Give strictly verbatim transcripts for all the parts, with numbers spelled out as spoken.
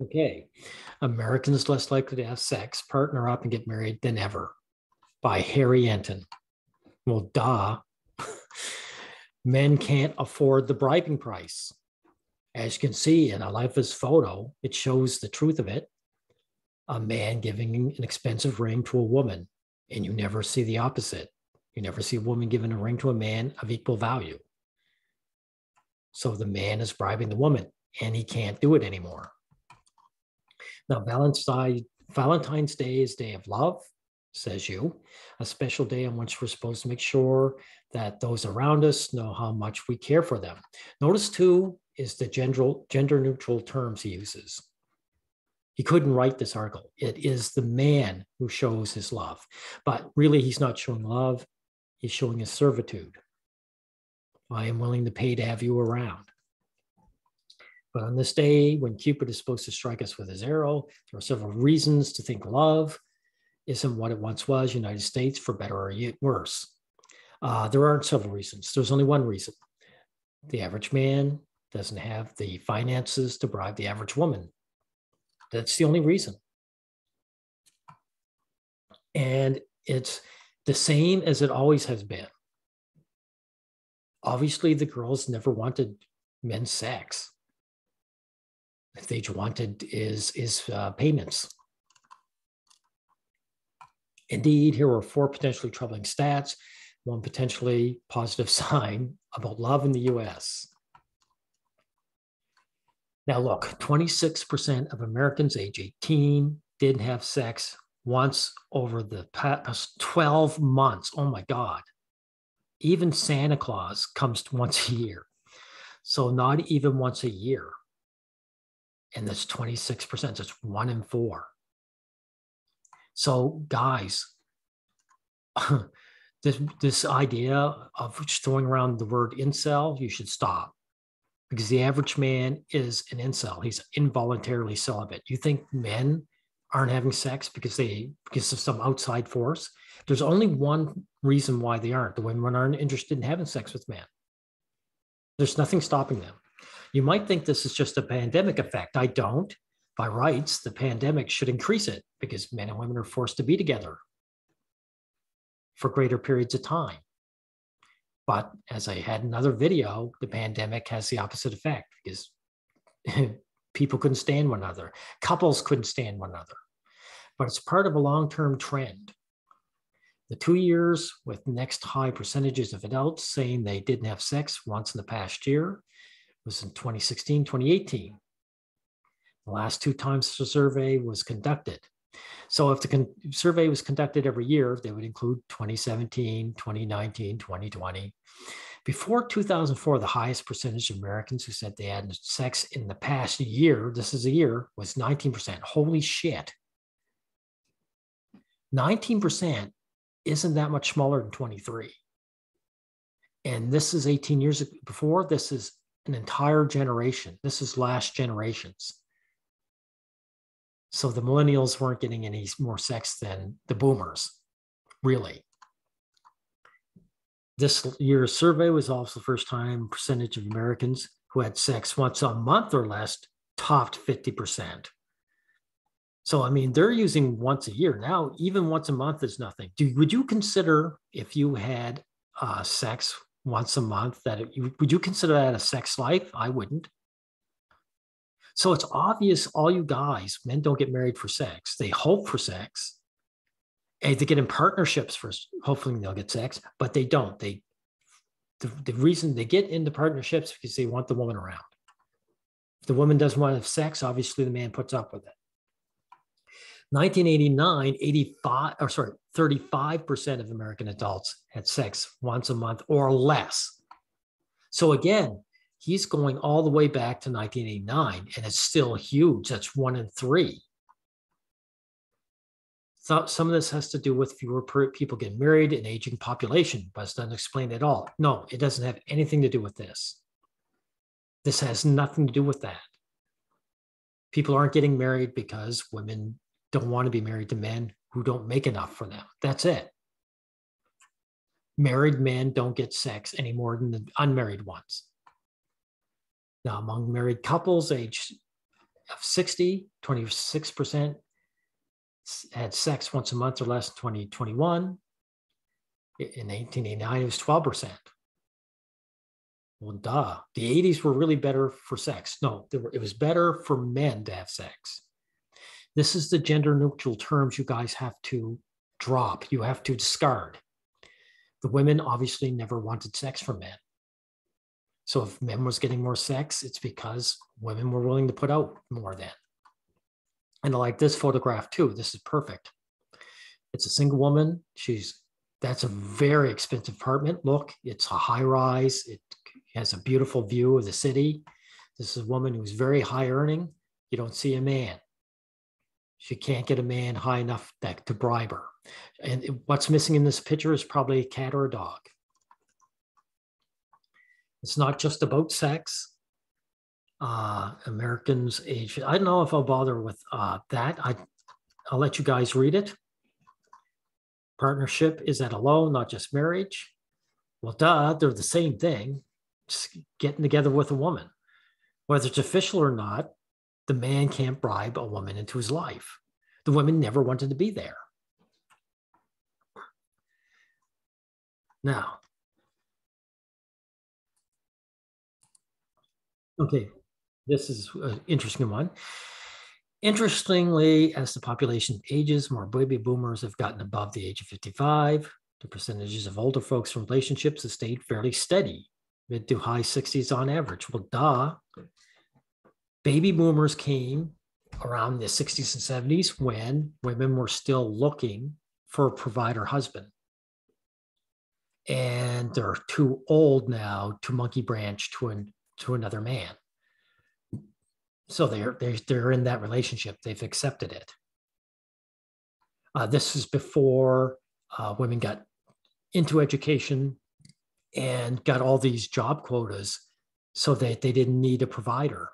Okay. Americans less likely to have sex, partner up, and get married than ever, by Harry Enten. Well, duh. Men can't afford the bribing price. As you can see in Alifa's photo, it shows the truth of it. A man giving an expensive ring to a woman, and you never see the opposite. You never see a woman giving a ring to a man of equal value. So the man is bribing the woman, and he can't do it anymore. Now, Valentine's Day is Day of Love, says you, a special day on which we're supposed to make sure that those around us know how much we care for them. Notice, too, is the gender-neutral terms he uses. He couldn't write this article. It is the man who shows his love. But really, he's not showing love. He's showing his servitude. I am willing to pay to have you around. But on this day, when Cupid is supposed to strike us with his arrow, there are several reasons to think love isn't what it once was, United States, for better or worse. Uh, there aren't several reasons. There's only one reason. The average man doesn't have the finances to bribe the average woman. That's the only reason. And it's the same as it always has been. Obviously, the girls never wanted men's sex. If they wanted is, is uh, payments. Indeed, here are four potentially troubling stats, one potentially positive sign about love in the U S. Now look, twenty-six percent of Americans age eighteen didn't have sex once over the past twelve months. Oh my God. Even Santa Claus comes once a year. So not even once a year. And that's twenty-six percent, that's one in four. So guys, this, this idea of throwing around the word incel, you should stop. Because the average man is an incel. He's involuntarily celibate. You think men aren't having sex because they because of some outside force? There's only one reason why they aren't. The women aren't interested in having sex with men. There's nothing stopping them. You might think this is just a pandemic effect. I don't. By rights, the pandemic should increase it because men and women are forced to be together for greater periods of time. But as I had in another video, the pandemic has the opposite effect because people couldn't stand one another. Couples couldn't stand one another. But it's part of a long-term trend. The two years with next high percentages of adults saying they didn't have sex once in the past year was in twenty sixteen, twenty eighteen. The last two times the survey was conducted. So if the con survey was conducted every year, they would include twenty seventeen, twenty nineteen, twenty twenty. Before two thousand four, the highest percentage of Americans who said they had sex in the past year, this is a year, was nineteen percent. Holy shit. nineteen percent isn't that much smaller than twenty-three. And this is eighteen years before. This is an entire generation. This is last generations. So the millennials weren't getting any more sex than the boomers, really. This year's survey was also the first time percentage of Americans who had sex once a month or less topped fifty percent. So, I mean, they're using once a year now. Even once a month is nothing. Do, would you consider if you had uh, sex once a month, that it, would you consider that a sex life? I wouldn't. So it's obvious all you guys, men don't get married for sex. They hope for sex. And they get in partnerships for, hopefully they'll get sex, but they don't. They, the, the reason they get into partnerships is because they want the woman around. If the woman doesn't want to have sex, obviously the man puts up with it. nineteen eighty-nine, eighty-five, or sorry, thirty-five percent of American adults had sex once a month or less. So again, he's going all the way back to nineteen eighty-nine, and it's still huge. That's one in three. So some of this has to do with fewer people getting married and aging population, but it's not explained at all. No, it doesn't have anything to do with this. This has nothing to do with that. People aren't getting married because women don't want to be married to men who don't make enough for them. That's it. Married men don't get sex any more than the unmarried ones. Now, among married couples aged of sixty, twenty-six percent had sex once a month or less in twenty twenty-one. In nineteen eighty-nine, it was twelve percent. Well, duh. The eighties were really better for sex. No, they were, it was better for men to have sex. This is the gender neutral terms you guys have to drop. You have to discard. The women obviously never wanted sex from men. So if men was getting more sex, it's because women were willing to put out more then. And I like this photograph too. This is perfect. It's a single woman. She's, that's a very expensive apartment. Look, it's a high rise. It has a beautiful view of the city. This is a woman who's very high earning. You don't see a man. She can't get a man high enough that, to bribe her. And what's missing in this picture is probably a cat or a dog. It's not just about sex. Uh, Americans age, I don't know if I'll bother with uh, that. I, I'll let you guys read it. Partnership is at a low, not just marriage. Well, duh, they're the same thing. Just getting together with a woman. Whether it's official or not, the man can't bribe a woman into his life. The women never wanted to be there. Now, okay, this is an interesting one. Interestingly, as the population ages, more baby boomers have gotten above the age of fifty-five. The percentages of older folks from relationships have stayed fairly steady, mid to high sixties on average. Well, duh. Baby boomers came around the sixties and seventies when women were still looking for a provider husband. And they're too old now to monkey branch to an to another man. So they're, they're, they're in that relationship. They've accepted it. Uh, this is before uh, women got into education and got all these job quotas so that they didn't need a provider.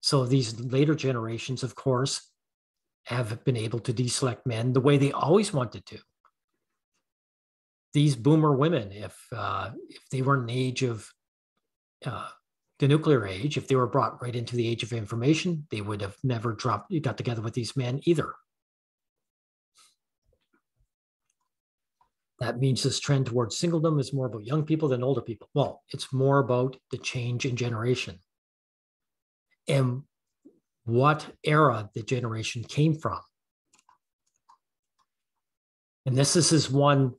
So these later generations, of course, have been able to deselect men the way they always wanted to. These boomer women, if, uh, if they were in the age of Uh, the nuclear age, if they were brought right into the age of information, they would have never dropped, got together with these men either. That means this trend towards singledom is more about young people than older people. Well, it's more about the change in generation and what era the generation came from. And this is his one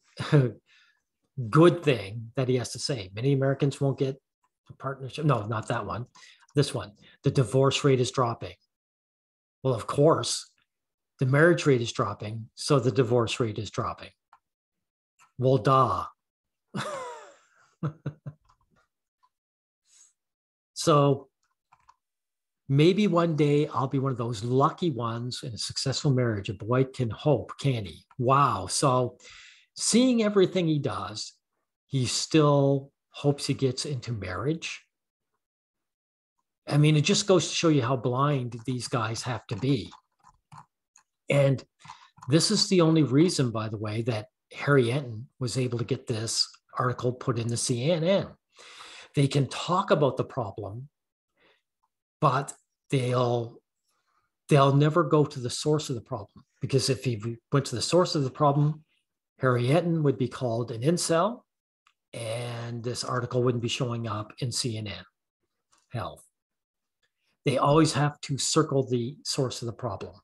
good thing that he has to say. Many Americans won't get partnership. No, not that one. This one. The divorce rate is dropping. Well, of course, the marriage rate is dropping, so the divorce rate is dropping. Well, duh. So maybe one day I'll be one of those lucky ones in a successful marriage. A boy can hope, can he? Wow. So seeing everything he does, he still hopes he gets into marriage. I mean, it just goes to show you how blind these guys have to be. And this is the only reason, by the way, that Harry Enten was able to get this article put in the C N N. They can talk about the problem, but they'll, they'll never go to the source of the problem. Because if he went to the source of the problem, Harry Enten would be called an incel, and this article wouldn't be showing up in C N N Health. They always have to circle the source of the problem.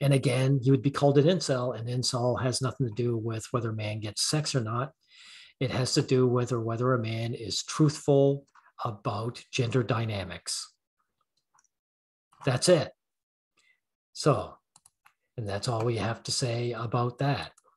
And again, you would be called an incel, and incel has nothing to do with whether a man gets sex or not. It has to do with whether, whether a man is truthful about gender dynamics. That's it. So, and that's all we have to say about that.